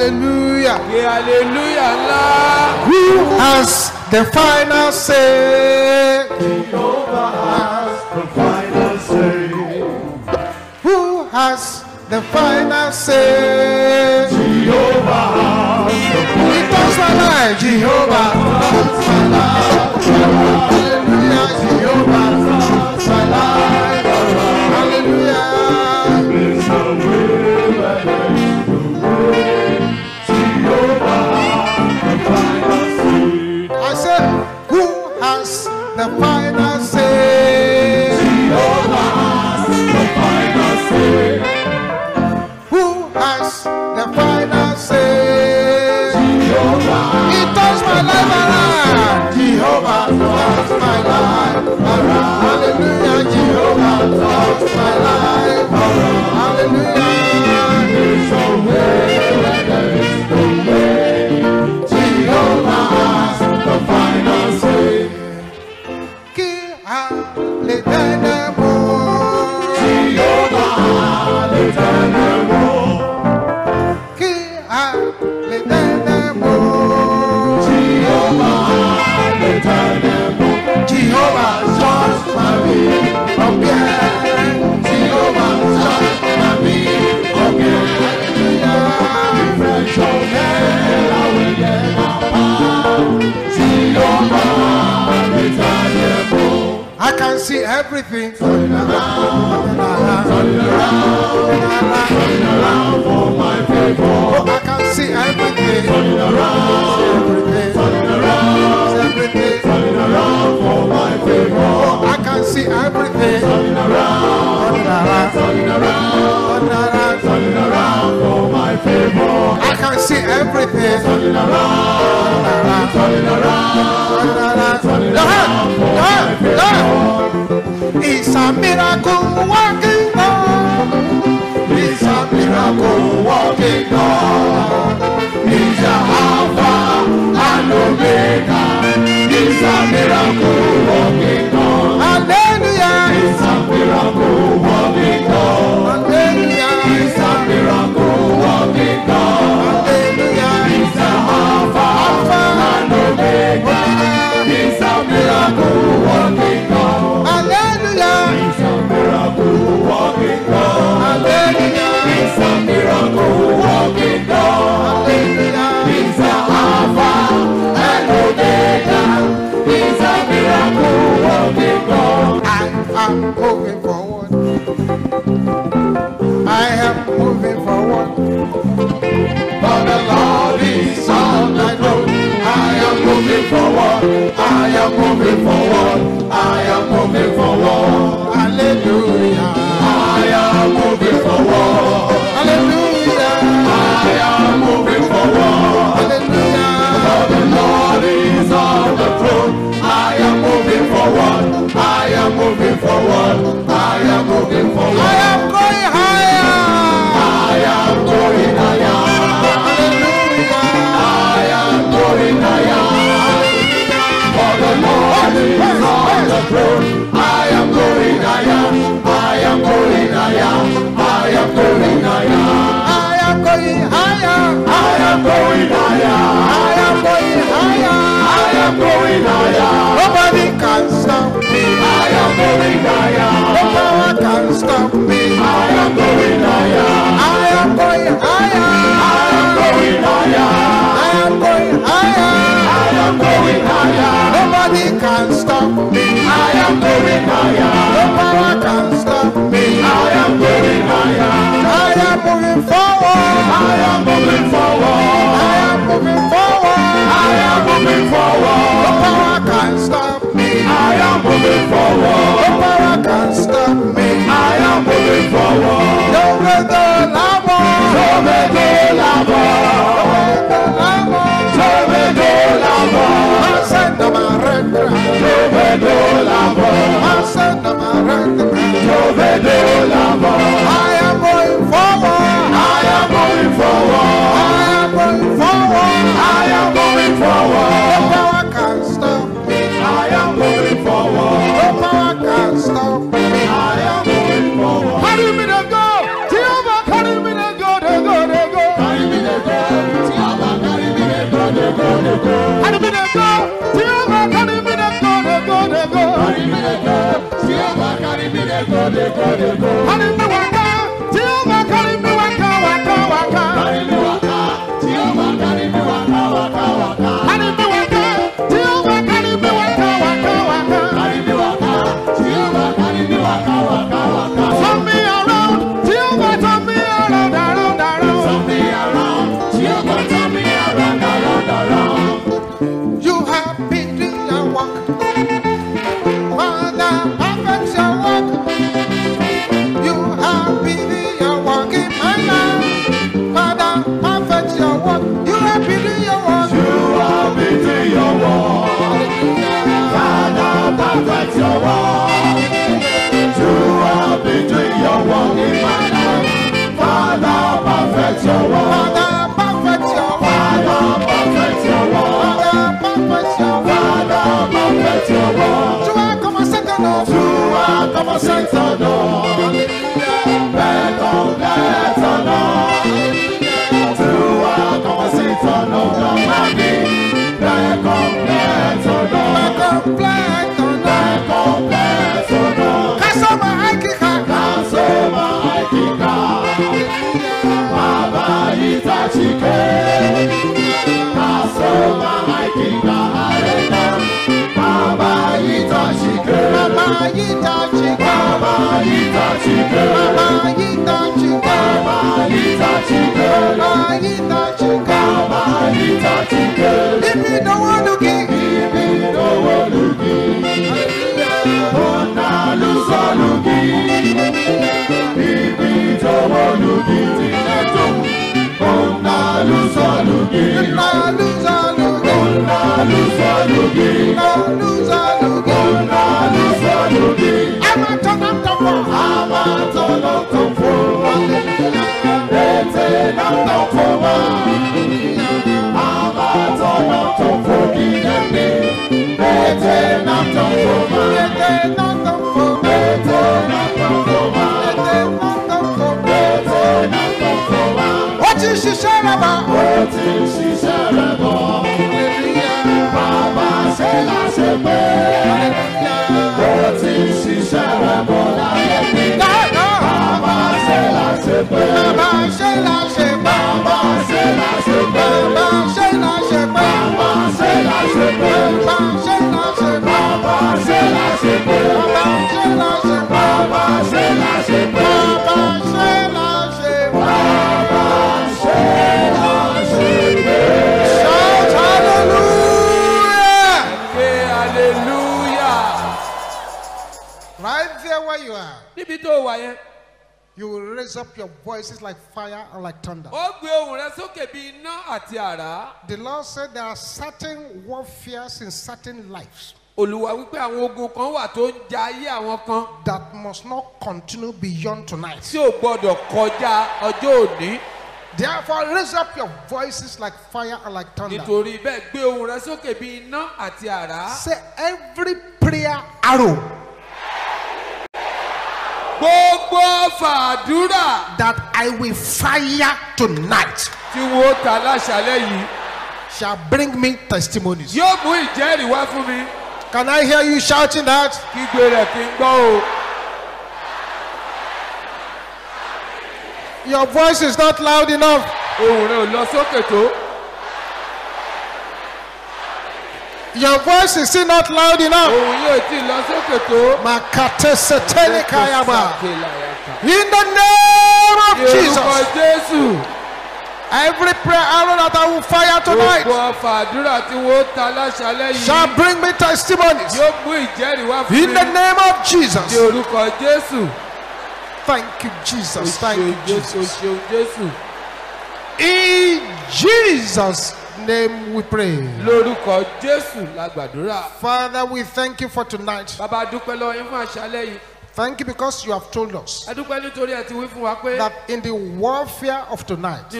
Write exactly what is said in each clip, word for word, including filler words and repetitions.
Hallelujah. Yeah, hallelujah. Who has the final say? Jehovah has the final say. Who has the final say? Jehovah has the final say. Jehovah has the final say. Hallelujah. Jehovah has the final say. Hallelujah. The final say. Jehovah has the final say. Who has the final say? Jehovah. It turns my life around. Jehovah turns my life around. Hallelujah. Jehovah turns my life around. Hallelujah. There's a way where there is no way. Jehovah has the final say. Jehovah just my me again. Jehovah just my me again. Fresh on hell, I will get my power. Jehovah returnable. I can see everything. Turn around, turn around, turn around for my favor. Oh, I can see everything. Turn around, turn around, everything. Turn around for my favor. I can see everything. Turn around, turn around, turn around for my favor. I can see everything. Turn around, turn around, turn around for my favor. It's a miracle working God. It's a miracle working God. He's the Alpha and Omega. It's a miracle walking on. Hallelujah. It's a miracle walking on. Hallelujah. It's a miracle walking on. Hallelujah. It's the Alpha, Alpha and Omega. It's a miracle walking on. Hallelujah. It's a miracle walking on. Hallelujah. It's a miracle walking on. Hallelujah. It's the Alpha and Omega. It's a miracle walking God. I am moving forward. I am moving forward. For the Lord is on my road. I am moving forward. I am moving forward. I am moving forward. Hallelujah. I am moving forward. Hallelujah. I am moving forward. Hallelujah. For the Lord is on the throne. I am moving forward. I am moving forward. I am moving forward. I am going higher. I am going higher. Hallelujah. I am going higher. For the Lord is on the throne. Up your voices like fire or like thunder. The Lord said there are certain warfares in certain lives that must not continue beyond tonight. Therefore, raise up your voices like fire or like thunder. Say every prayer arrow that I will fire tonight shall bring me testimonies. Can I hear you shouting that? Your voice is not loud enough. Your voice is still not loud enough. In the name of Jesus, every prayer arrow that I will fire tonight shall bring me testimonies. In the name of Jesus. Thank you, Jesus. Thank you, Jesus. In Jesus' name we pray. Father, we thank you for tonight. Thank you because you have told us that in the warfare of tonight,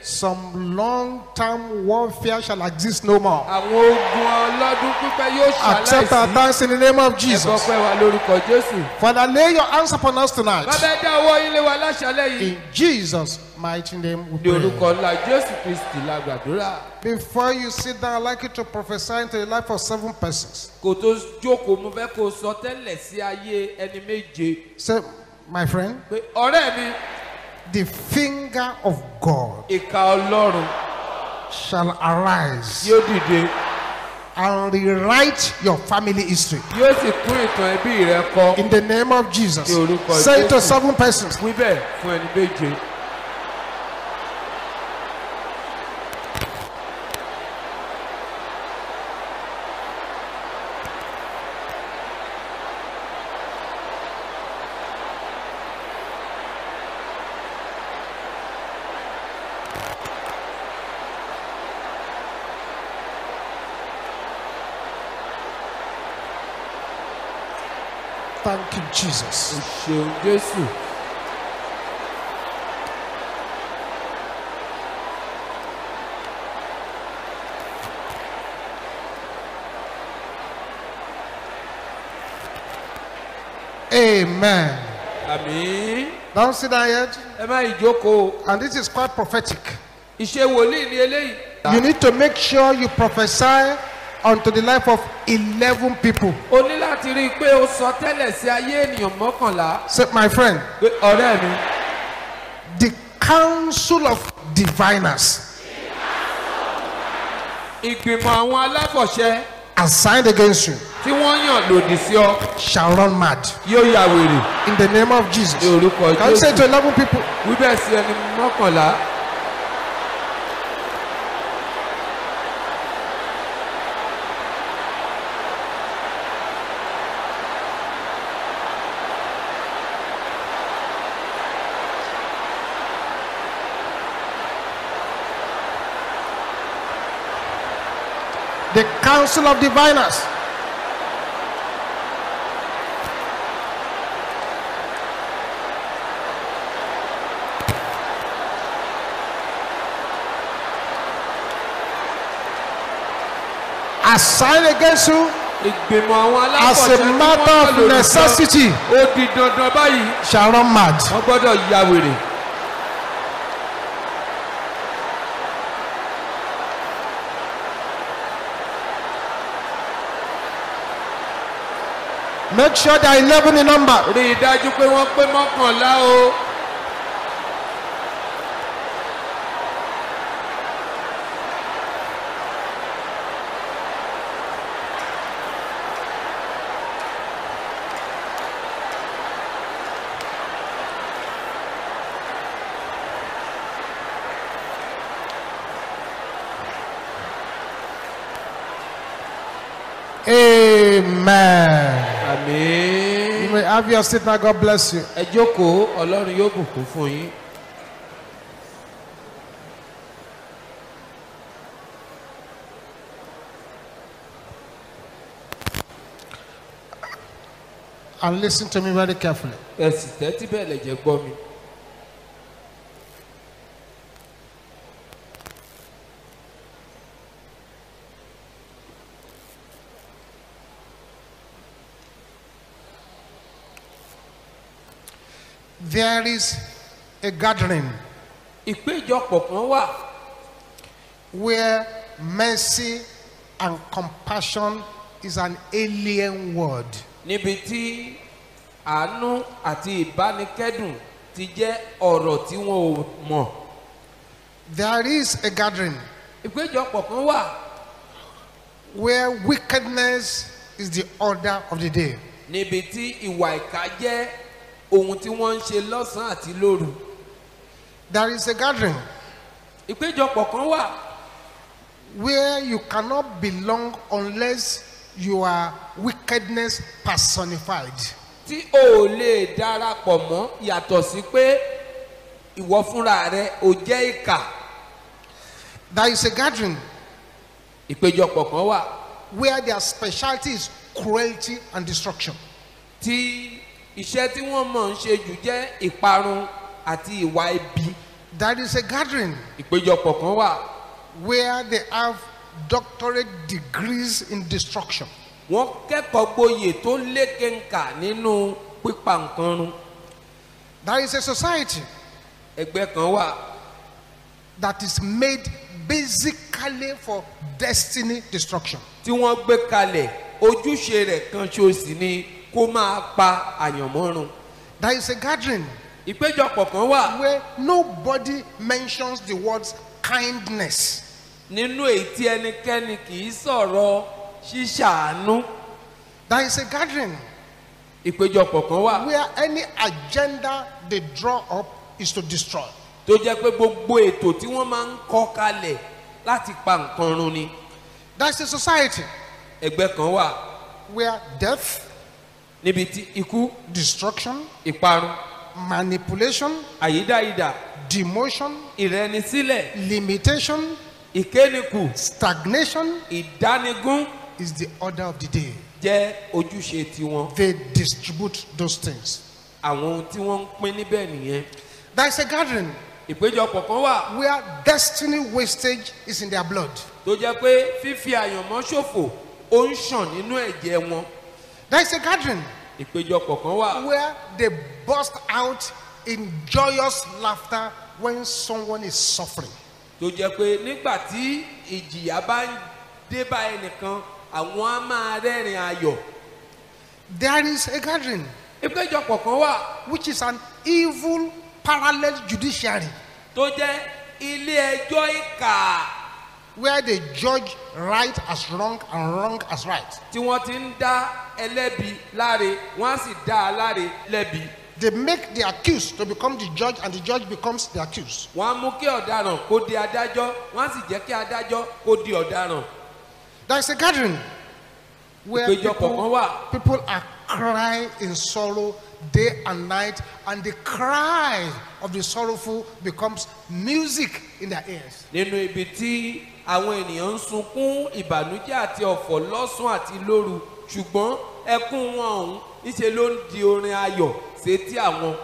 some long-term warfare shall exist no more. Accept our thanks in the name of Jesus. Father, lay your hands upon us tonight. In Jesus' mighty name we pray. Before you sit down, I'd like you to prophesy into the life of seven persons. Say, my friend, the finger of God shall arise and rewrite your family history. In the name of Jesus. Say it to seven persons. Thank you, Jesus. Amen. Amen. Don't sit down yet. And this is quite prophetic. You need to make sure you prophesy unto the life of eleven people. Say, my friend, the council of diviners assigned against you shall run mad. In the name of Jesus. Can you say to eleven people? The council of diviners assigned against you as a matter of necessity shall run mad. Make sure there are eleven in number. Amen. Amen. You may have your seat now. God bless you. Ẹ jókòó, Ọlọ́run yóò bùkún fún yín. And listen to me very carefully. Ẹ sì tẹ́tí bẹ́ẹ̀ lẹ́jẹ̀ gbọ́ mi. There is a gathering where mercy and compassion is an alien word. There is a gathering where wickedness is the order of the day. There is a gathering where you cannot belong unless you are wickedness personified. There is a gathering where their specialty is cruelty and destruction. That is a gathering where they have doctorate degrees in destruction. That is a society that is made basically for destiny destruction. Tí wọ́n gbé kalẹ̀ ojúṣe rẹ̀ kan ṣoṣo ni kó máa pa àyànmọ́run. There is a gathering ìpéjọpọ̀ kan wà where nobody mentions the words kindness. Nínú èyí tí ẹnikẹ́ni kì í sọ̀rọ̀ ṣíṣàánú. There is a gathering ìpéjọpọ̀ kan wà where any agenda they draw up is to destroy. Tó jẹ́ pé gbogbo ètò tí wọ́n máa ń kọ́ kalẹ̀ láti pa nǹkan run ni. There is a society ẹgbẹ́ kan wà where death, níbi tí ikú, destruction, ìparun, manipulation, àyídáyidà, demotion, ìrẹnisílẹ̀, limitation, ìkéniku, stagnation, ìdánigun is the order of the day. Jẹ́ ojúṣe tiwọn. They distribute those things. Àwọn tí wọ́n ń pín níbẹ̀ nìyẹn. There is a gathering ìpéjọpọ̀ kan wà where destiny wastage is in their blood. Tó jẹ́ pé fífi àyànmọ́ ṣòfò ó ń ṣàn nínú ẹ̀jẹ̀ wọn. There is a gathering ìpéjọpọ̀ kan wà where they burst out in joyous laughter when someone is suffering. Tó jẹ́ pé nígbà tí ìjìyà bá ń dé bá ẹnìkan, àwọn á máa rẹ́rìn ayọ̀. There is a gathering ìpéjọpọ̀ kan wà which is an evil parallel judiciary. Tó jẹ́ ilé ẹjọ́ ìkà. Where they judge right as wrong and wrong as right. Tí wọ́n ti ń dá ẹlẹ́bi láre, wọ́n á sì dá a láre lẹ́bi. They make the accused to become the judge and the judge becomes the accused. Wọ́n á mú kí ọ̀daràn kó di adájọ́, wọ́n á sì jẹ́ kí adájọ́ kó di ọ̀daràn. There is a gathering where people, people are crying in sorrow day and night, and the cry of the sorrowful becomes music in their ears. Nínú ibi tí àwọn ènìyàn ń sunkún ìbànújẹ́ àti ọ̀fọ̀ lọ́sàn-án àti lóru, ṣùgbọ́n ẹkún wọn ọ̀hún níṣe ló ń di orin ayọ̀ sétí àwọn.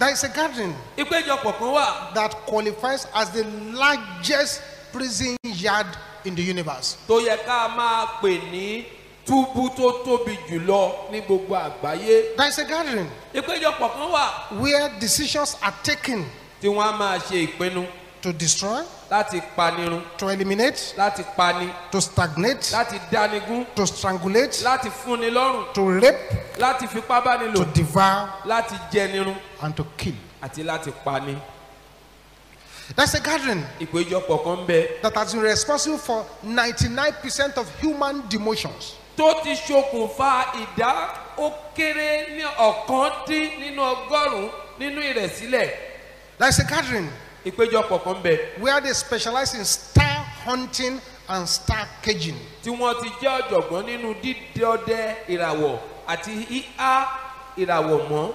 There is a gathering ìpéjọpọ̀ kan wà that qualifies as the largest prison yard in the universe. Tó yẹ ká máa pè ní túbú tó tóbi jùlọ ní gbogbo àgbáyé. There is a gathering ìpéjọpọ̀ kan wà where decisions are taken tí wọ́n á máa ṣe ìpinnu to destroy, láti panirun, to eliminate, láti pani, to stagnate, láti dánigun, to strangulate, láti fúnni lọ́rùn, to rape, láti fipá bánilò, to devour, láti jẹnirun, and to kill, àti láti pani. There is a gathering ìpéjọpọ̀ kan bẹ that has been responsible for ninety-nine percent of human demotions. Tó ti ṣokùnfà ìdá ó kéré ní ọ̀kan dín nínú ọgọ́rùn-ún nínú ìrẹ̀sílẹ̀. There is a gathering ìpéjọpọ̀ kan bẹ where they specialize in star hunting and star caging. Tí wọ́n ti jẹ́ ọ̀jọ̀gbọ́n nínú dídọdẹ ìràwọ̀ àti híhá ìràwọ̀ mọ́.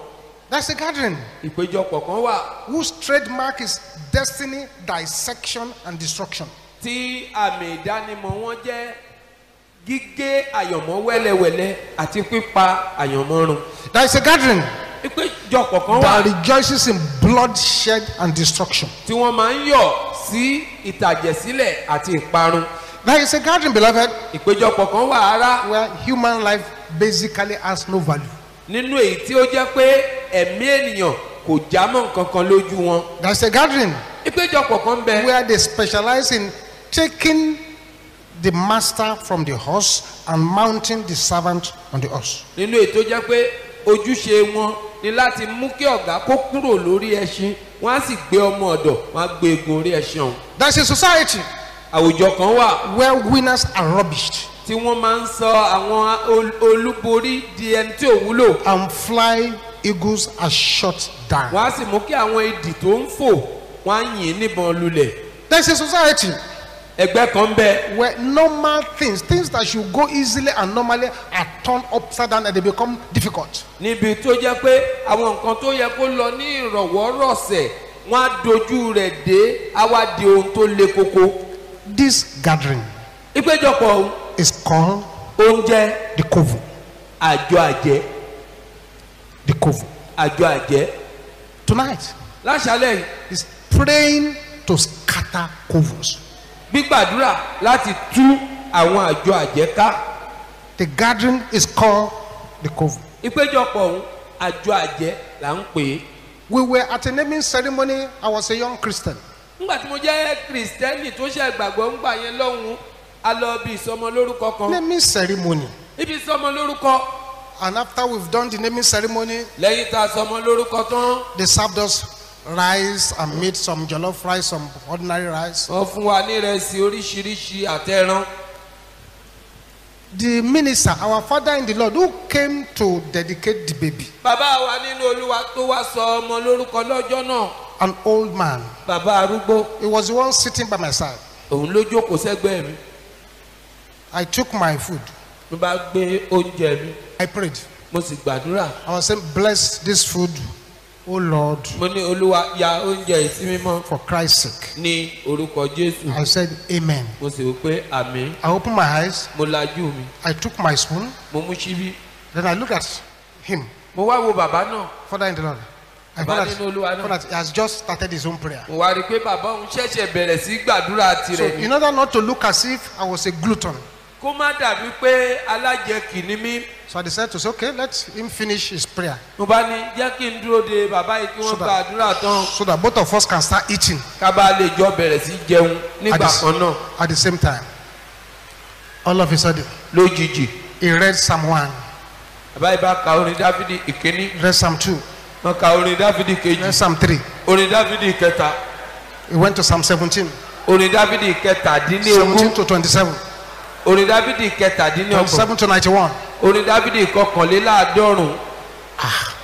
There is a gathering ìpéjọpọ̀ kan wà whose trademark is destiny dissection and destruction. Tí àmì ìdánimọ̀ wọn jẹ́ gígé àyànmọ́ wẹ́lẹ́wẹ́lẹ́ àti pípa àyànmọ́run. There is a gathering ìpéjọpọ̀ kan wà that rejoices in bloodshed and destruction. Tí wọ́n máa ń yọ̀ sí ìtàjẹ̀sílẹ̀ àti ìparun. There is a gathering, beloved, ìpéjọpọ̀ kan wà ará where human life basically has no value. Nínú èyí tí ó jẹ́ pé ẹ̀mí ènìyàn kò jámọ́ nǹkankan lójú wọn. There is a gathering ìpéjọpọ̀ kan bẹ where they specialize in taking the master from the horse and mounting the servant on the horse. Nínú ètò jẹ́ pé ojúṣe wọn ni láti mú kí ọ̀gá kó kúrò lórí ẹṣin, wọ́n á sì gbé ọmọ ọ̀dọ̀, wọ́n á gbé egun orí ẹṣin ọ̀hún. There is a society àwùjọ kan wà where winners are rubbished. Tí wọ́n máa ń sọ àwọn olúborí di ẹni tí ò wúlò. And fly eagles are shot down. Wọ́n á sì mú kí àwọn idì tó ń fò, wọ́n á yìn níbọn lulẹ̀. There is a society ẹgbẹ́ kan bẹ where normal things, things that should go easily and normally are turned upside down and they become difficult. Níbi tó jẹ́ pé àwọn nǹkan tó yẹ kó lọ ní ìrọ̀wọ́rọ̀sẹ̀, wọ́n á dojú rẹ̀ dé, á wá di ohun tó le koko. This gathering ìpéjọpọ̀ is called oúnjẹ the Kovu, àjọ àjẹ́ the Kovu, àjọ àjẹ́. Tonight láṣálẹ̀ is praying to scatter Kovus. Gbígbàdúrà láti tú àwọn àjọ àjẹká. The gathering is called the Kovu. Ìpéjọpọ̀ ọ̀hún àjọ àjẹ́ là ń pè é. We were at a naming ceremony. I was a young Christian. naming ceremony. And after we've done the naming ceremony, they served us rice and made some jollof rice, some ordinary rice. The minister, our father in the Lord, who came to dedicate the baby, an old man, Baba Arubo, he was the one sitting by my side. I took my food. I prayed. I was saying, bless this food, oh Lord, for Christ's sake. I said, amen. I opened my eyes. I took my spoon. Then I looked at him. Father in the Lord, I thought that he has just started his own prayer. So in order not to look as if I was a glutton, so I decided to say, okay, let him finish his prayer so that, so that both of us can start eating at the, at the same time. All of a sudden, he read Psalm one, read Psalm two, read Psalm three. He went to Psalm seventeen, seventeen to twenty-seven, twenty-seven to ninety-one. Ah.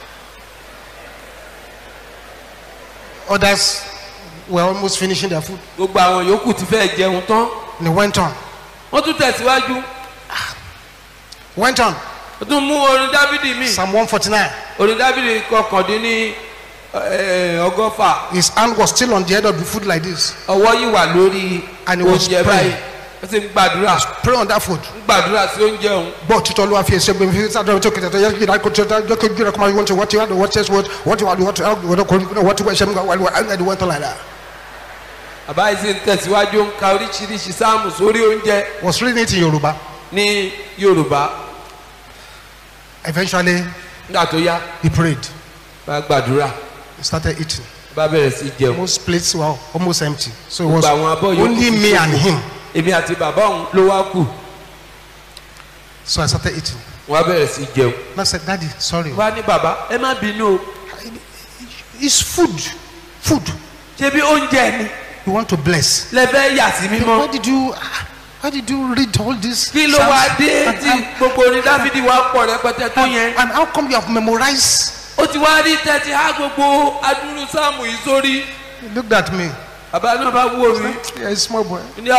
Others were almost finishing their food. And they went on. Ah. Went on. Psalm one forty-nine. His hand was still on the head of the food like this. And he was praying. Pray on that food. But you told me, was reading it in Yoruba. Yoruba. Eventually, he prayed. He started eating. Most plates were almost empty. So it was only me and him. So I started eating. I said, Daddy, sorry. It's food. Food. You want to bless. Why did you, why did you read all this? And, and, and how come you have memorized? He looked at me. You're a small boy. You're a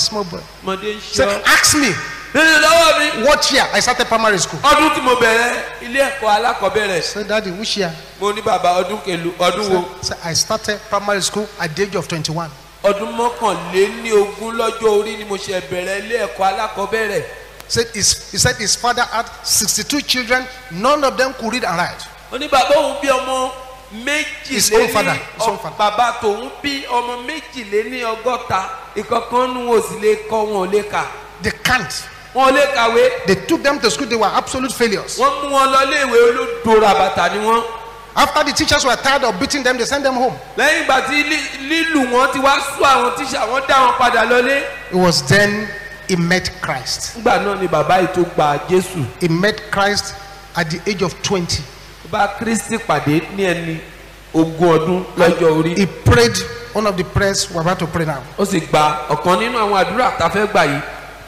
small boy. So ask me. What year? I started primary school. So Daddy, which year? So I started primary school at the age of twenty-one. So he said his father had sixty-two children. None of them could read and write. His own father, his own father. They can't. They took them to school. They were absolute failures. After the teachers were tired of beating them, they sent them home. It was then he met Christ. He met Christ at the age of twenty. He prayed one of the prayers we're about to pray now.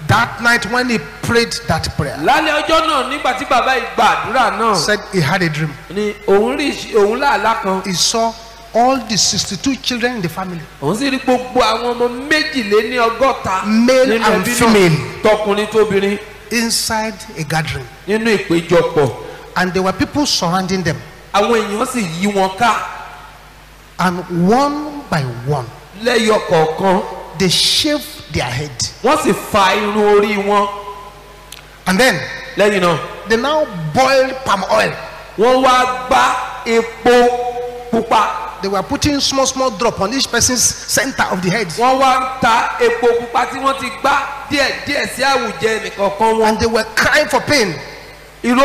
That night when he prayed that prayer, said he had a dream. He saw all the sixty-two children in the family, male and female, inside a gathering. And there were people surrounding them. And one by one, they shaved their head. And then, they now boiled palm oil. They were putting small, small drop on each person's center of the head. And they were crying for pain. And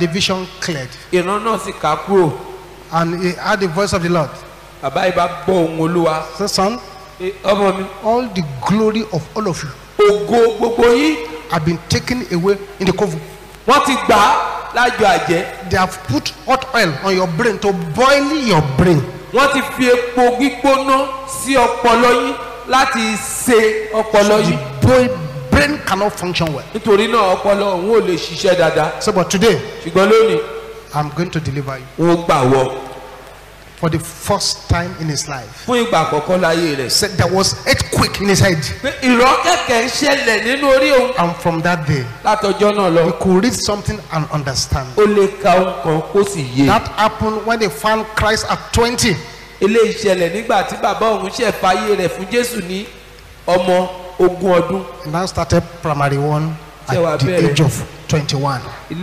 the vision cleared. And he heard the voice of the Lord. Say, son, all the glory of all of you have been taken away in the Kovu. They have put hot oil on your brain to boil your brain. The brain cannot function well. So, but today, I'm going to deliver you. For the first time in his life, said there was earthquake in his head. And from that day, he could read something and understand. That happened when they found Christ at twenty. And now started primary one at the age of twenty-one. The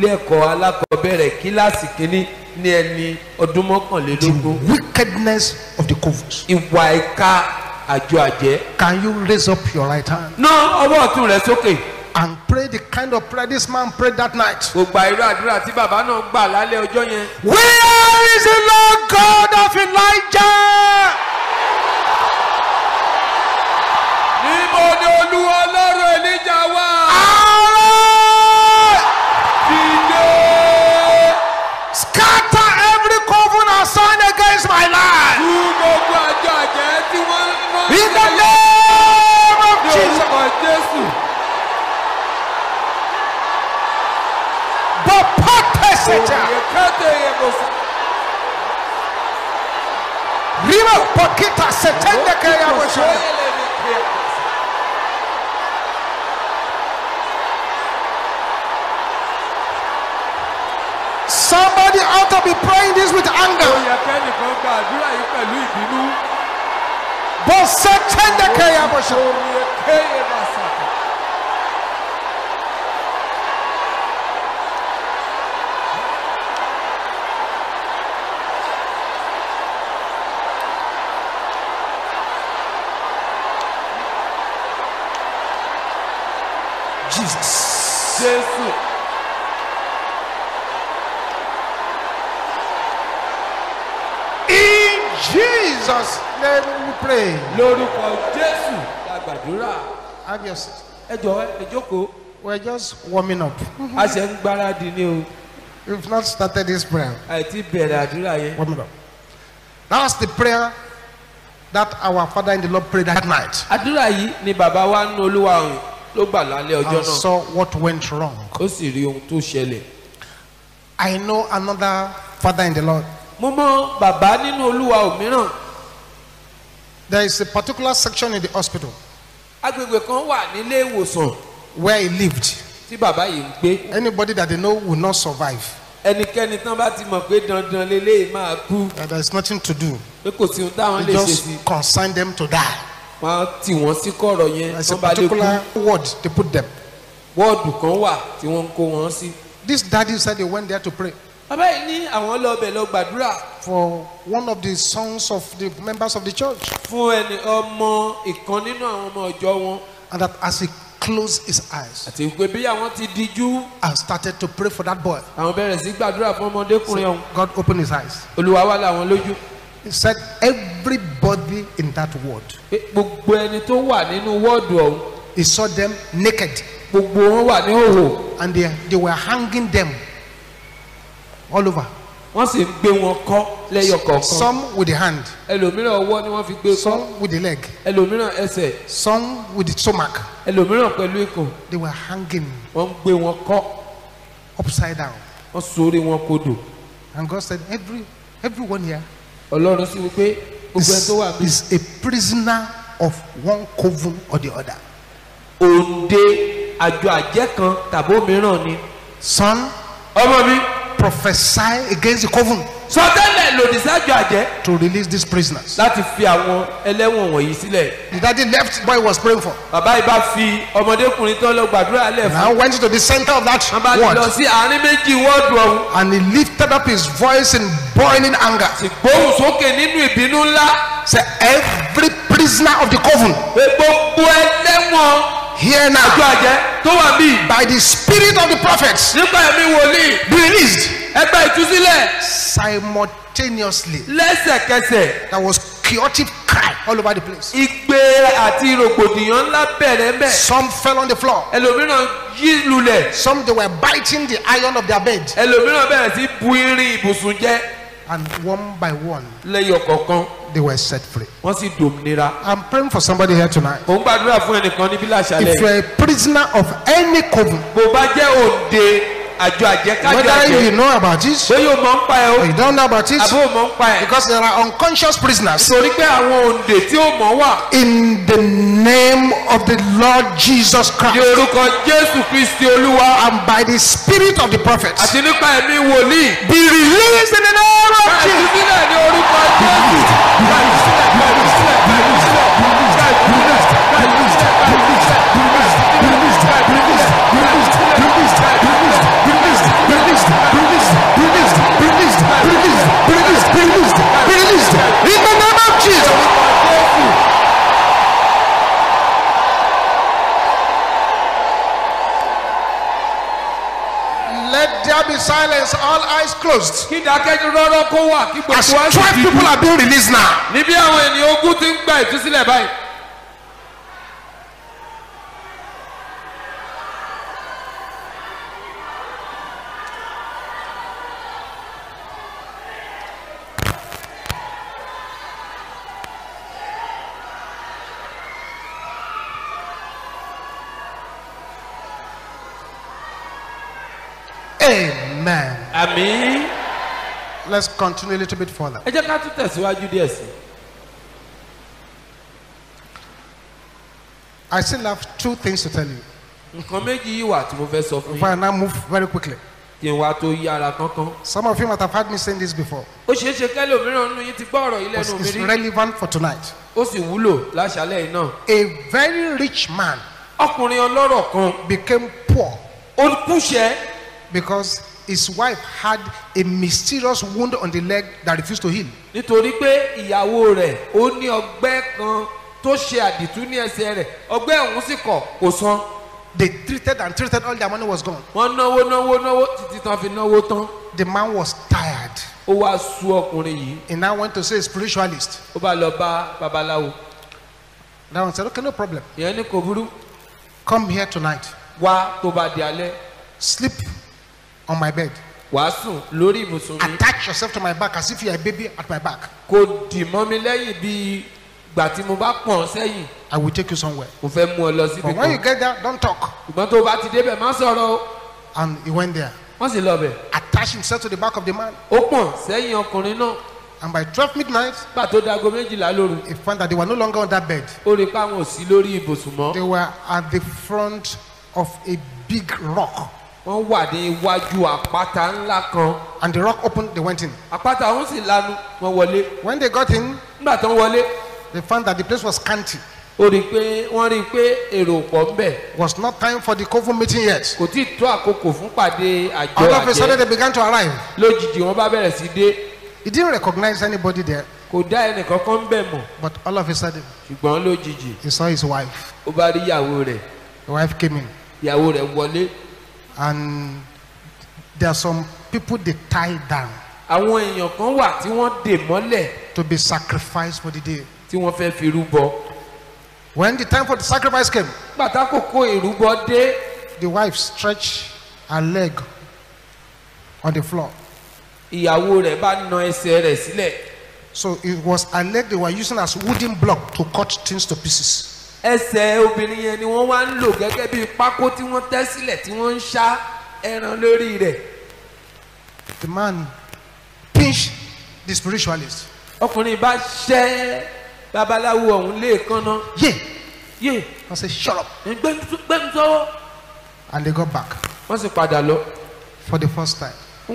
wickedness of the Kovus. Can you raise up your right hand? No, I want to rest, okay. And pray the kind of prayer this man prayed that night. Where is the Lord God of Elijah? Scatter every covenant signed against my life. In the name of Jesus. River Poquita Setenda Kayabosha. Somebody ought to be praying this with anger. But Satan the Kayabosha. Jesus. Jesus, let me pray. Lord, Jesus. We're just warming up. We've not started this prayer. Warming up. That's the prayer that our Father in the Lord prayed that night. And saw what went wrong. I know another Father in the Lord. There is a particular section in the hospital where he lived. Anybody that they know will not survive. And there is nothing to do. They just consign them to die. There is a particular word they put them. This daddy said they went there to pray. For one of the sons of the members of the church. And that as he closed his eyes and started to pray for that boy, so God opened his eyes. He said everybody in that world, he saw them naked. And they, they were hanging them all over. Some with the hand, some with the leg, some with the stomach. They were hanging upside down. And God said, Every, everyone here is, is a prisoner of one coven or the other. Son, prophesy against the covenant to release these prisoners. The daddy left, boy was praying for. Now went to the center of that word, and he lifted up his voice in boiling anger. Say, every prisoner of the covenant, here now, by the spirit of the prophets, be released. simultaneously. That was chaotic cry all over the place. Some fell on the floor. Some, they were biting the iron of their bed. And one by one, they were set free. I'm praying for somebody here tonight. If you're a prisoner of any covenant, whether you know about it or you don't know about it, because there are unconscious prisoners, in the name of the Lord Jesus Christ and by the spirit of the prophets, be released in the name of Jesus. Let there be silence, all eyes closed. As twelve people are being released now. Amen. Amen. Let's continue a little bit further. I still have two things to tell you. If I now move very quickly. Some of you might have heard me saying this before. But it's relevant for tonight. A very rich man became poor because his wife had a mysterious wound on the leg that refused to heal. They treated and treated, all their money was gone. The man was tired. He now went to see a spiritualist. That one said, okay, no problem. Come here tonight. Sleep on my bed. Attach yourself to my back as if you are a baby at my back. I will take you somewhere. But when you get there, don't talk. And he went there. Attached himself to the back of the man. And by twelve midnight, he found that they were no longer on that bed. They were at the front of a big rock. And the rock opened, they went in. When they got in, they found that the place was scanty. It was not time for the Kovu meeting yet. All of a sudden, they began to arrive. He didn't recognize anybody there. But all of a sudden, he saw his wife. The wife came in. And there are some people they tie down to be sacrificed for the day. When the time for the sacrifice came, the wife stretched her leg on the floor. So it was a leg they were using as wooden block to cut things to pieces. The man pinched the spiritualist. Yeah. Yeah. I said, shut up. And they got back. For the first time, he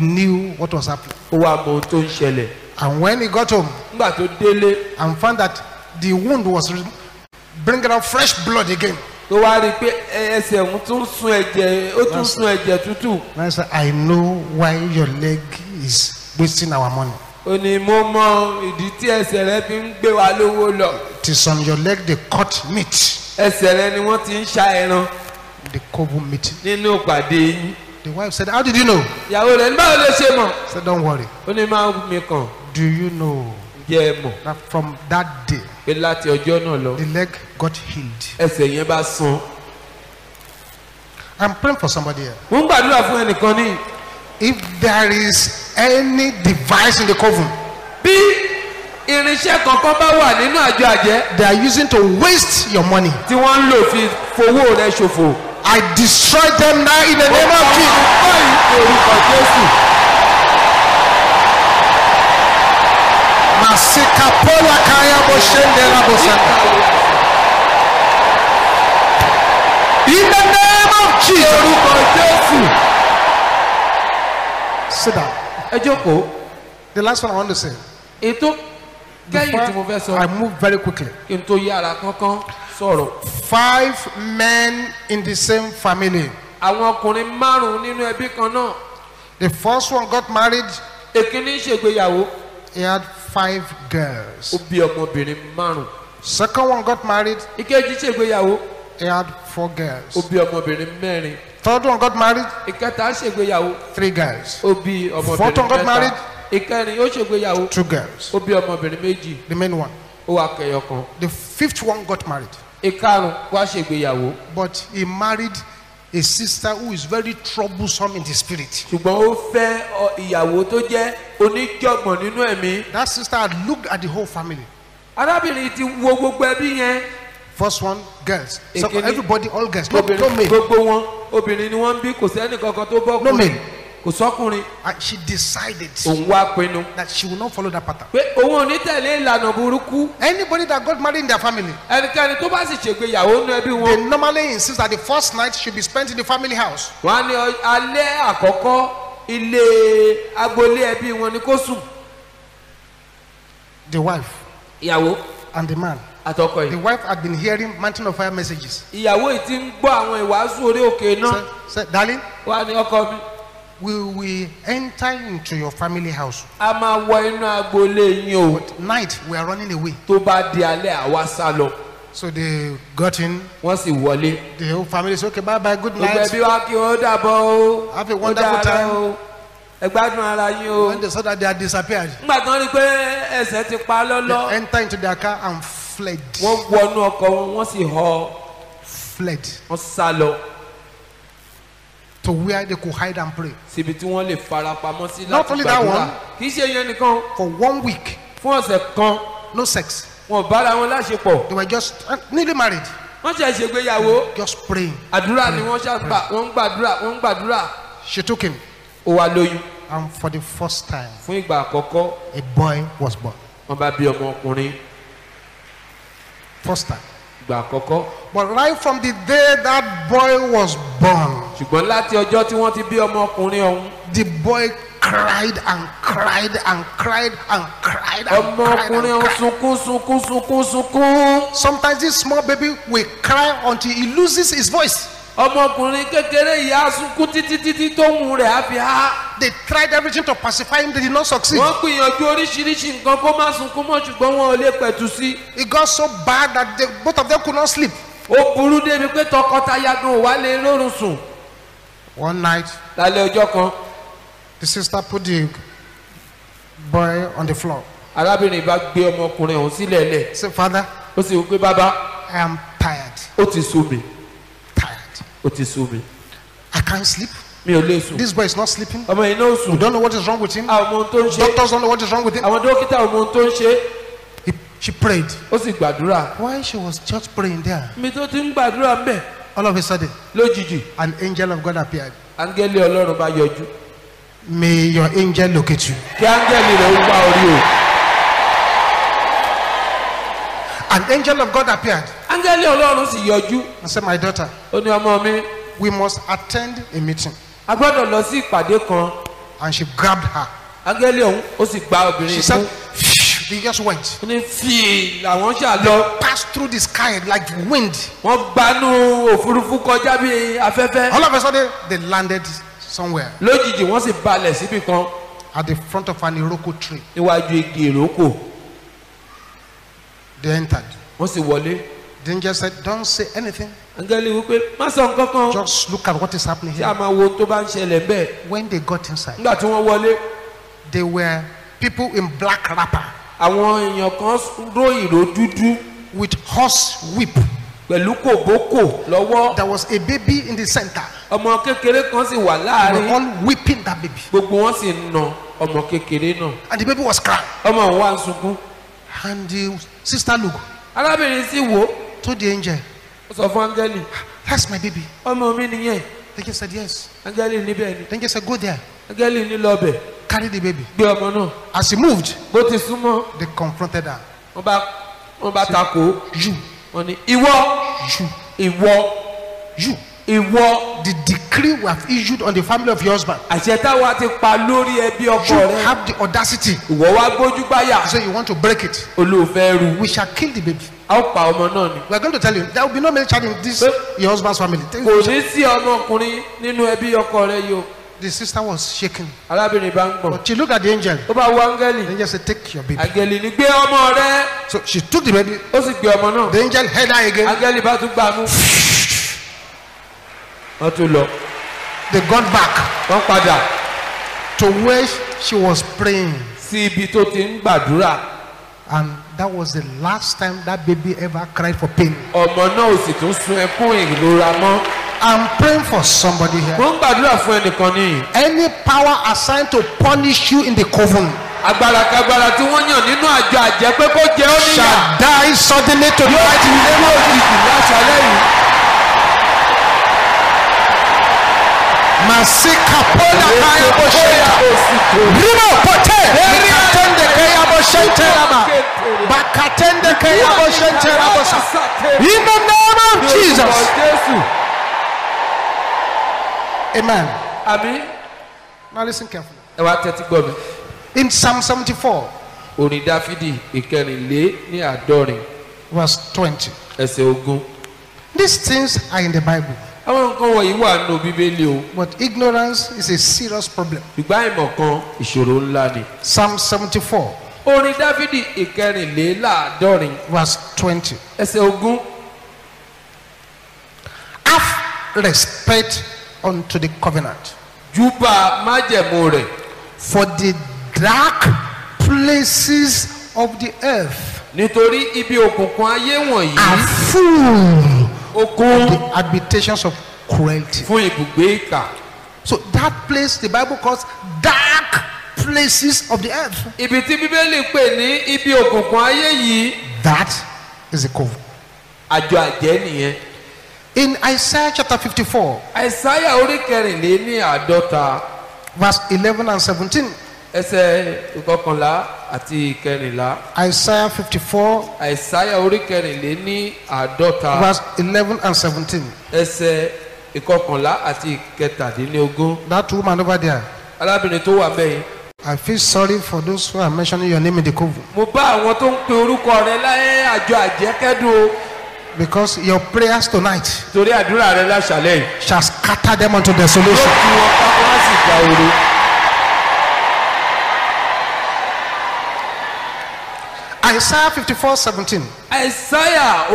knew what was happening. And when he got home and found that the wound was bringing out fresh blood again. I said, I know why your leg is wasting our money. It is on your leg they cut meat. The Kovu meat. The wife said, how did you know? He said, don't worry. Do you know that from that day, the leg got healed? I'm praying for somebody here. If there is any device in the coven they are using to waste your money, I destroy them now in the name of Jesus. In the name of Jesus. Sit down. The last one I want to say. Before I move very quickly. Five men in the same family. The first one got married. He had five girls. Second one got married. He had four girls. Third one got married. Three girls. Fourth one got married. Two girls. The main one. The fifth one got married. But he married a sister who is very troublesome in the spirit. That sister had looked at the whole family. First one, girls. So everybody, all girls. No, no men. And she decided that she will not follow that pattern. Anybody that got married in their family, they normally insist that the first night should be spent in the family house. The wife and the man. The wife had been hearing mountain of fire messages. Said, said, darling, we will enter into your family house. But night we are running away. So they got in. The whole family said, okay, bye bye, good night. Have a wonderful time. When they saw that they had disappeared, they entered into their car and fled. Fled. To where they could hide and pray. Not only that one, for one week, no sex. They were just newly married. Just praying. praying. praying. She took him. And for the first time, a boy was born. First time. But right from the day that boy was born, the boy cried and cried and cried and cried and cried and cried. Sometimes this small baby will cry until he loses his voice. They tried everything to pacify him, they did not succeed. It got so bad that they, both of them could not sleep. One night, the sister put the boy on the floor. Say, Father, I am tired. I can't sleep. This boy is not sleeping. We don't know what is wrong with him. Doctors don't know what is wrong with him. He, she prayed. While she was just praying there, all of a sudden, an angel of God appeared. May your angel locate you. An angel of God appeared and said, my daughter, we must attend a meeting. And she grabbed her. She said, they just went. They passed through the sky like wind. All of a sudden, they landed somewhere. At the front of an Iroko tree. They entered. The angel said, don't say anything. Just look at what is happening here. When they got inside, they were people in black wrapper with horse whip. There was a baby in the center. They were all whipping that baby. And the baby was crying. And the sister looked, told the angel, "That's my baby." The angel said, "Yes." The angel said, "Go there. Carry the baby." As he moved, they confronted her. She, you. Iwo, Iwo, you, Iwo, the decree we have issued on the family of your husband. You have the audacity. So you want to break it. We shall kill the baby. We are going to tell you there will be no male child in this your husband's family. The sister was shaking. But she looked at the angel. The angel said, "Take your baby." So she took the baby. The angel held her again. They got back to where she was praying. And that was the last time that baby ever cried for pain. I'm praying for somebody here. Any power assigned to punish you in the coven shall die suddenly tonight in the name of Jesus. Masika pola kaya bosheta, rimo pote, bakatende kaya bosheta raba, bakatende kaya bosheta raba. In the name of Jesus. Amen. Amen. Now listen carefully. In Psalm seventy-four, verse twenty. These things are in the Bible. But ignorance is a serious problem. Psalm seventy-four, verse twenty. Have respect unto the covenant, for the dark places of the earth are full of the habitations of cruelty. So that place the Bible calls dark places of the earth. That is a covenant. In Isaiah chapter fifty-four, verse eleven and seventeen. Isaiah fifty-four, verse eleven and seventeen. That woman over there, I feel sorry for those who are mentioning your name in the covenant, because your prayers tonight shall scatter them unto desolation. Isaiah fifty-four, seventeen. Isaiah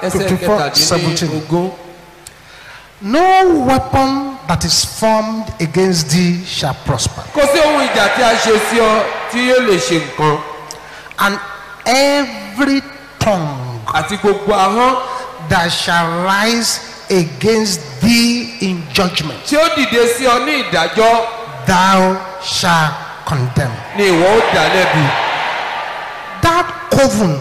fifty-four, seventeen. No weapon that is formed against thee shall prosper, and every tongue that shall rise against thee in judgment thou shalt condemn. That coven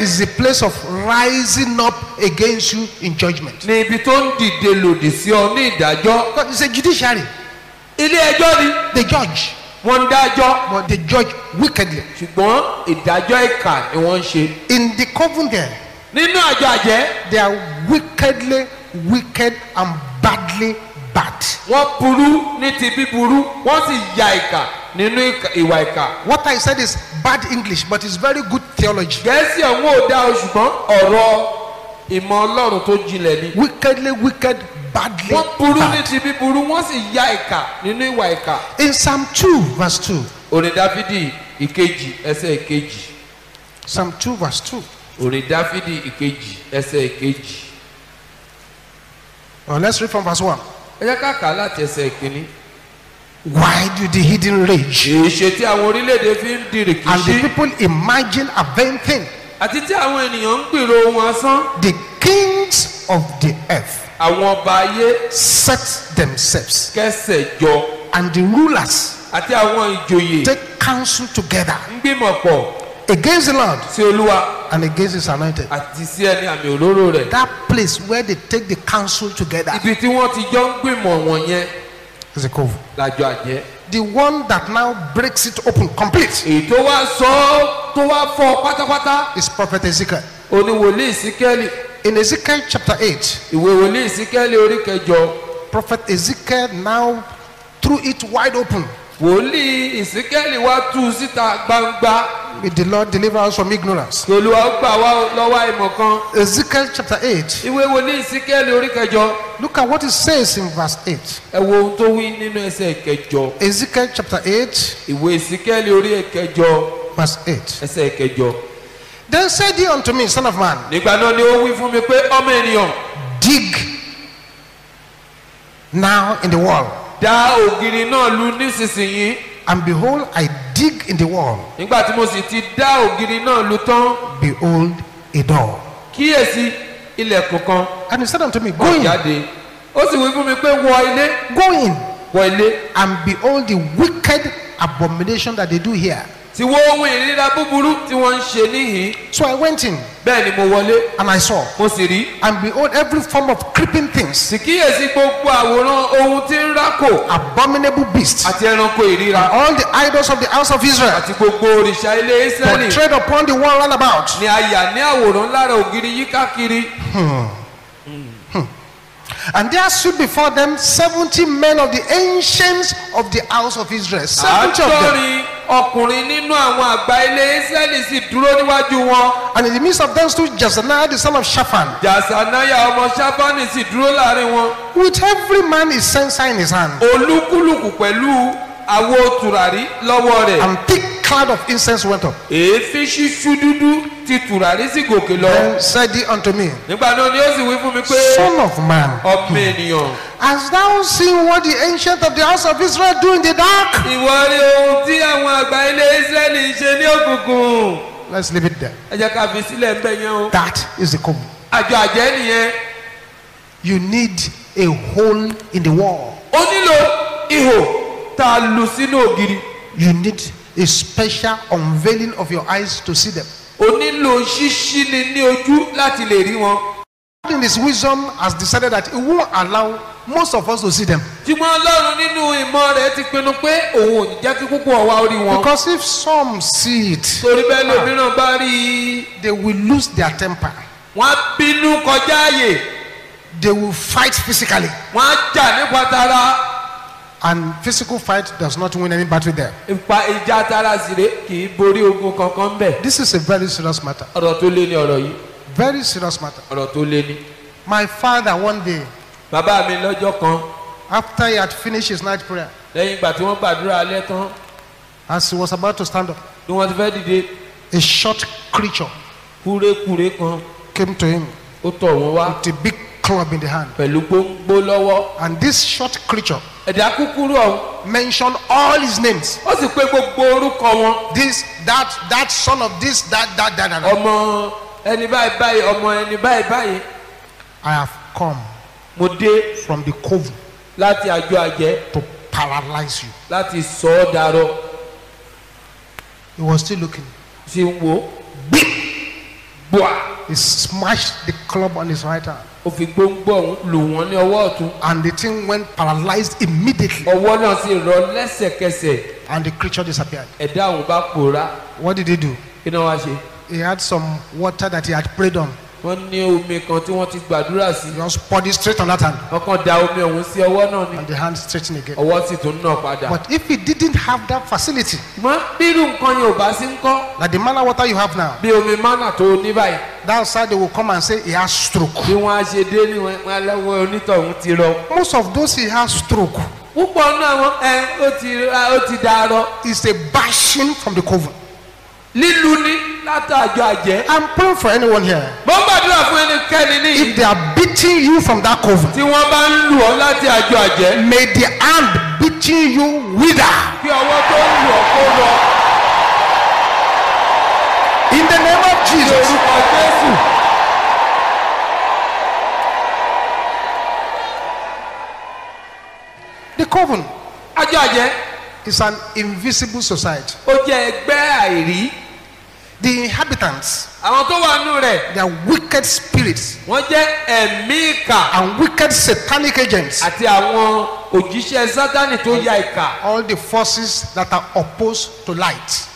is a place of rising up against you in judgment. But it's a judiciary. They judge, but they judge wickedly. In the coven there, they are wickedly wicked and badly bad. What I said is bad English, but it's very good theology. Wickedly wicked, badly bad. In Psalm two verse two. Psalm two verse two. Orin Dáfídì ìkejì ẹsẹ̀ ìkejì. Well, let's read from verse one. Ẹ jẹ́ ká kà láti ẹsẹ̀ ìkíní. Why do the hidden rage? Èṣe tí àwọn orílẹ̀-èdè fi ń di rìkìṣí. And the people imagine a vain thing. Àti tí àwọn ènìyàn ń gbèrò ohun asán. The kings of the earth. Àwọn ọba ayé. Set themselves. Kẹ́sẹ̀ jọ. And the rulers. Àti àwọn ìjòyè. Take counsel together. Ń gbìmọ̀ pọ̀. Against the Lord. Sí Olúwa. And against his anointed. That place where they take the counsel together is a cove. The one that now breaks it open complete is prophet Ezekiel. In Ezekiel chapter eight, prophet Ezekiel now threw it wide open. May the Lord deliver us from ignorance. Ezekiel chapter eight. Look at what it says in verse eight. Ezekiel chapter eight, verse eight. Then said he unto me, Son of man, dig now in the wall. And behold, I dig in the wall. Behold, a door. And he said unto me, Go in. Go in. And behold, the wicked abomination that they do here. So I went in and I saw, and behold, every form of creeping things, abominable beasts, and all the idols of the house of Israel portrayed upon the wall round about. Hmm. Hmm. And there stood before them seventy men of the ancients of the house of Israel. seventy of them. And in the midst of them stood Jaazaniah the son of Shaphan, with every man his censer in his hand, and thick cloud of incense went up. Then said he unto me, Son of man, hast thou seen what the ancient of the house of Israel do in the dark? Let's leave it there. That is the Kovu. You need a hole in the wall. You need a special unveiling of your eyes to see them. God in his wisdom has decided that he won't allow most of us to see them. Because if some see it, ah, they will lose their temper. They will fight physically. And physical fight does not win any battle there. This is a very serious matter. Very serious matter. My father one day, after he had finished his night prayer, as he was about to stand up, a short creature came to him with a big club in the hand. And this short creature mentioned all his names. This, that, that son of this, that, that, that, that. I have come from the Kovu to paralyze you. He was still looking. He smashed the club on his right hand. And the thing went paralyzed immediately. And the creature disappeared. What did he do? He had some water that he had prayed on. He just poured it straight on that hand. And the hand straightened again. But if he didn't have that facility, like the manna water you have now, that's how they will come and say he has stroke. Most of those he has stroke. It's a bashing from the Kovu. I'm praying for anyone here. If they are beating you from that cover, may the hand beating you wither. In the name of Jesus. The coven is an invisible society. The inhabitants, they are wicked spirits and wicked satanic agents. All the forces that are opposed to light.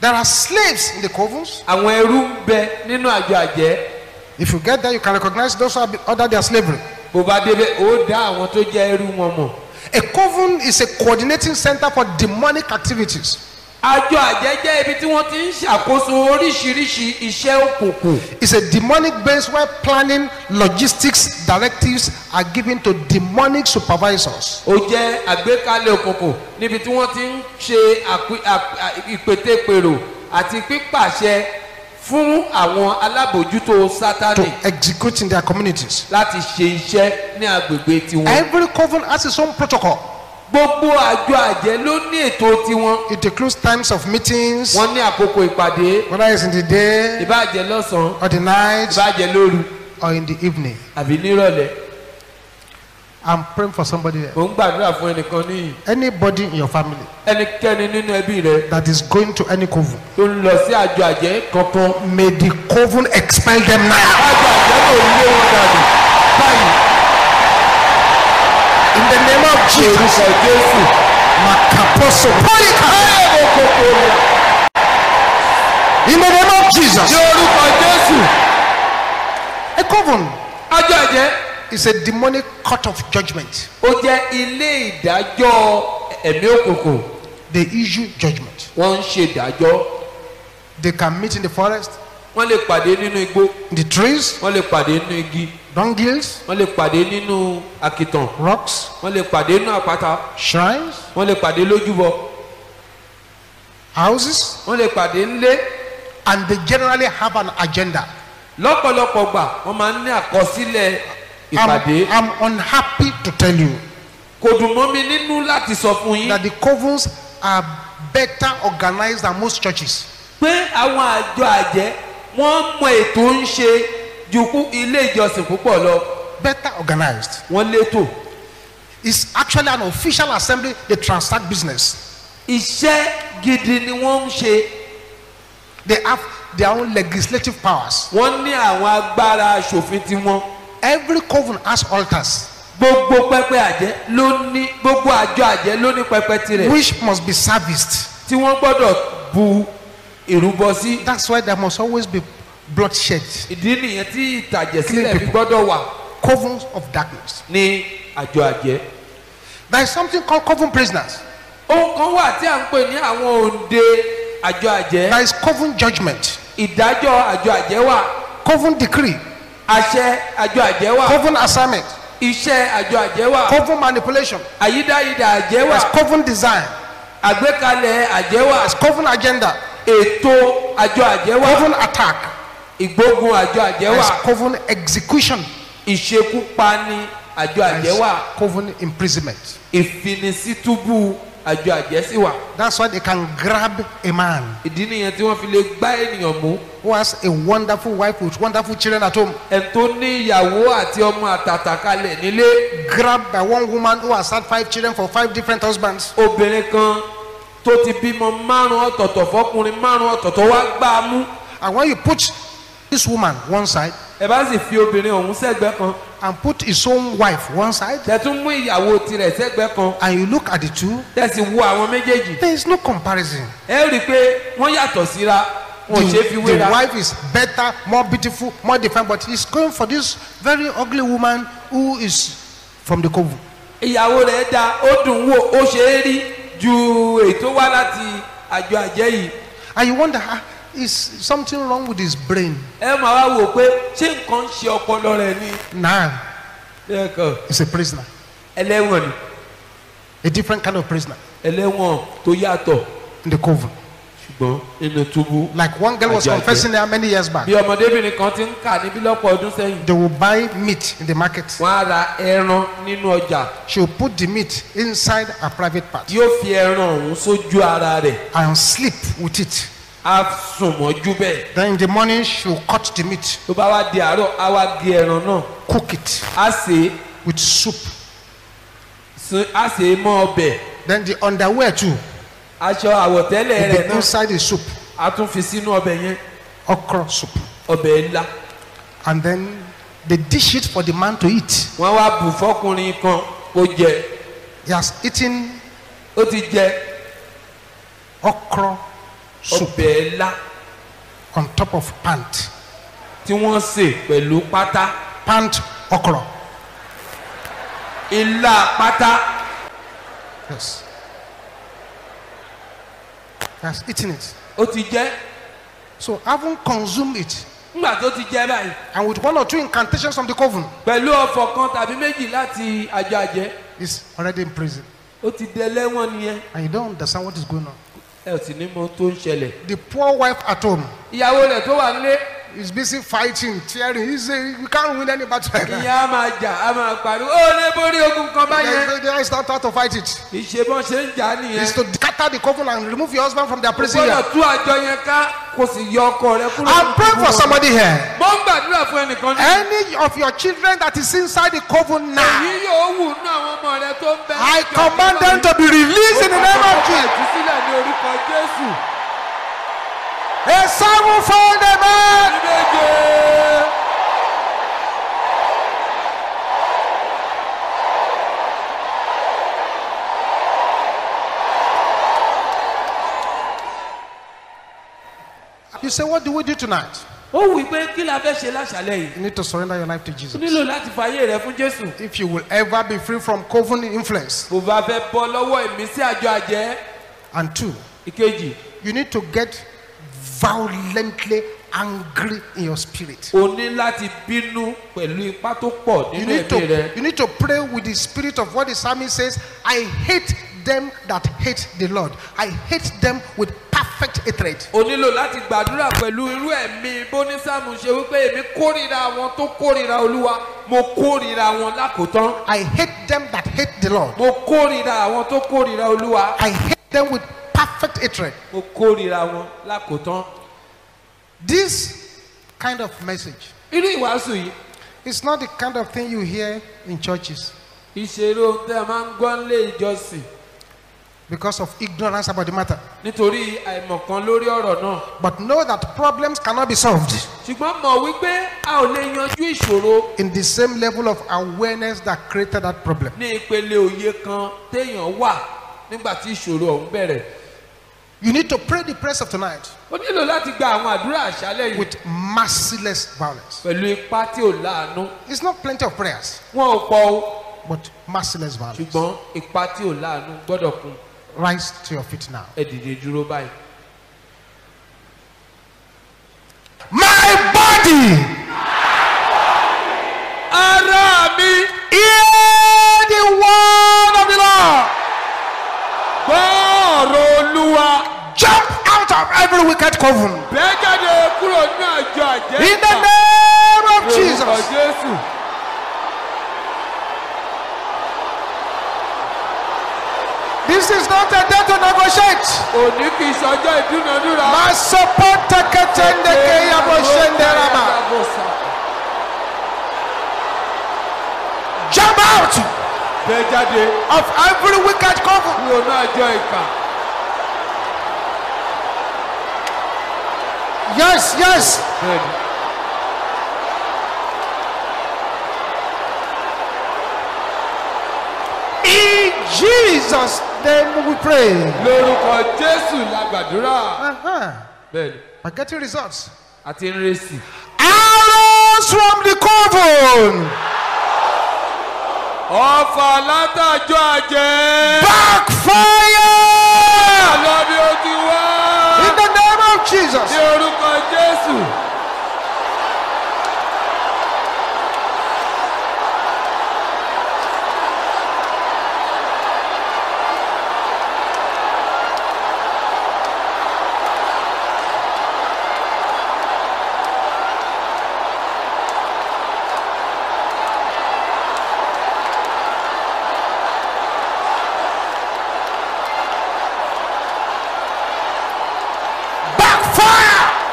There are slaves in the covens. If you get there, you can recognize those who are under their slavery. A coven is a coordinating center for demonic activities. It's a demonic base where planning, logistics, directives are given to demonic supervisors. To execute in their communities. Every coven has its own protocol. It includes times of meetings, whether it's in the day or the night or in the evening. I'm praying for somebody there. Anybody in your family that is going to any coven, may the coven expel them now. In the name of Jesus. In the name of Jesus. A coven is a demonic court of judgment. They issue judgment. They can meet in the forest, in the trees, dunghill, rocks, shrines, houses, and they generally have an agenda. I'm, I'm unhappy to tell you that the covens are better organized than most churches. Better organized. It's actually an official assembly. They transact business. They have their own legislative powers. Every coven has altars, which must be serviced. That's why there must always be bloodshed. Covens of darkness. There is something called coven prisoners. There is coven judgment. Coven decree. Coven assignment. Coven manipulation. There is coven design. There is coven agenda. Coven attack. There's coven execution. There's coven imprisonment. That's why they can grab a man who has a wonderful wife with wonderful children at home, grabbed by one woman who has had five children for five different husbands. And when you put this woman one side and put his own wife one side, and you look at the two, there is no comparison. The, the wife is better, more beautiful, more different, but he's going for this very ugly woman who is from the coven. And you wonder, is something wrong with his brain? Nah, he's a prisoner. A different kind of prisoner. In the coven. Like one girl was confessing there many years back. They will buy meat in the market. She will put the meat inside a private part and sleep with it. Then in the morning she will cut the meat, cook it with soup. Then the underwear too, inside the soup, okra soup, and then they dish it for the man to eat. He has eaten okra soup on top of pant, pant okra. Yes. He has eaten it. So having consumed it, and with one or two incantations from the coven, he's already in prison. And you don't understand what is going on. The poor wife at home is busy fighting, tearing. He says, we can't win any battle. It's not how to fight it. It's to scatter the coven and remove your husband from their prison. I pray for somebody here. Any of your children that is inside the coven now, I command them to be released in the name of Jesus. A sevenfold amen. You say, what do we do tonight? You need to surrender your life to Jesus. If you will ever be free from coven influence. And two, you need to get violently angry in your spirit. You need to, you need to pray with the spirit of what the psalmist says. I hate them that hate the Lord. I hate them with perfect hatred. I hate them that hate the Lord. I hate them with perfect hatred. This kind of message is not the kind of thing you hear in churches because of ignorance about the matter. But know that problems cannot be solved in the same level of awareness that created that problem. You need to pray the prayers of tonight with merciless violence. It's not plenty of prayers, but merciless violence. Rise to your feet now. My body, Arami, hear the word of the Lord. Jump out of every wicked coven in the name of Jesus. This is not a day to negotiate. Jump out of every wicked coven. Yes, yes. Good. In Jesus' name we pray. Uh-huh. We're getting results. Arrows from the coven. Backfire. Jesus.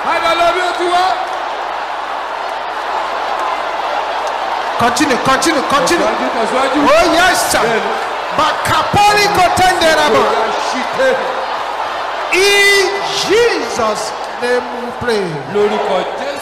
Continue, continue, continue. Oh yes, sir. Bakapoli kotenderabo. In Jesus' name we pray.